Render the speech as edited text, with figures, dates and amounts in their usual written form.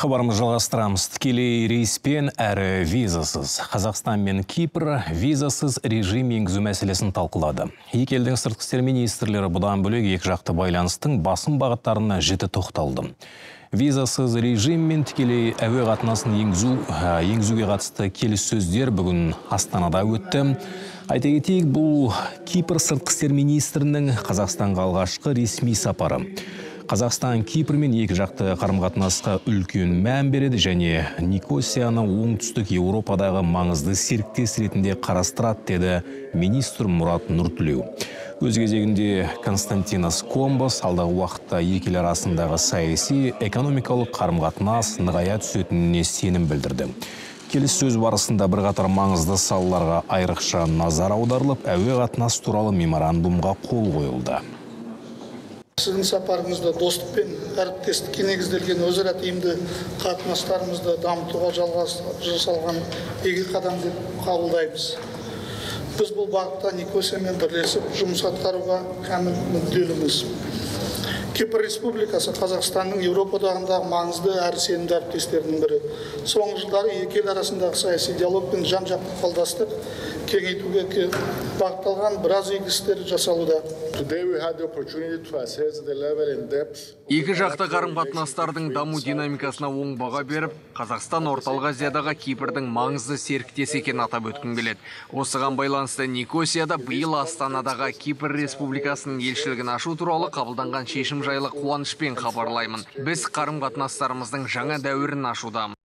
Хабарымыз жалғастырамыз. Тікелей рейспен әрі визасыз. Қазақстан мен Кипр визасыз режим енгізу мәселесін талқылады. Екі елдің сыртқы істер министрлері бұдан бөлек екіжақты байланыстың басым бағыттарына жіті тоқталды. Визасыз режим мен тікелей әуе қатынасын енгізуге қатысты келіссөздер бүгін Астанада өтті. Айта кетейік, бұл Кипр сыртқы істер министрінің Қазақстанға алғашқы ресми сапары. Қазақстан Кипрмен екі жақты қарым-қатынасқа үлкен мән береді және Никосияны оңтүстік Еуропадағы маңызды серіктес ретінде қарастырады, деді министр Мұрат Нұртлеу. Өз кезегінде Константинас Комбас алдағы уақытта екі ел арасындағы саяси, экономикалық қарым-қатынас нығая түсетініне сенім білдірді. Келіссөз барысында бірқатар маңызды салаларға айрықша назар аударылып, әуе қатынасы туралы меморандумға қол қойылды. Сіздің сапарыңызда достық пен әріптестікке негізделген өзара тиімді қатынастарымызды дамытуға жасалған игі қадам деп қабылдаймыз. Біз бұл бағытта Никосиямен бірлесіп жұмыс атқаруға кәміл мүдделіміз. Кипр Республикасы Қазақстанның Еуропадағы маңызды әрі сенімді әріптестерінің бірі. Соңғы жылдары екі ел арасындағы саяси диалог пен жан-жақты ықпалдастық кеңейтуге бағытталған біраз игі істер жасалуда. Екі жақты қарым-қатынастардың даму динамикасына оң баға беріп, Қазақстан Орталық Азиядағы Кипрдің маңызды серіктесі екенін атап өткім келеді. Осыған байланысты Никосияда биыл Астанадағы Кипр Республикасының елшілігін ашу туралы қабылданған шешім жайлы қуанышпен хабарлаймын. Біз қарым-қатынастарымыздың жаңа дәуірін ашудамыз.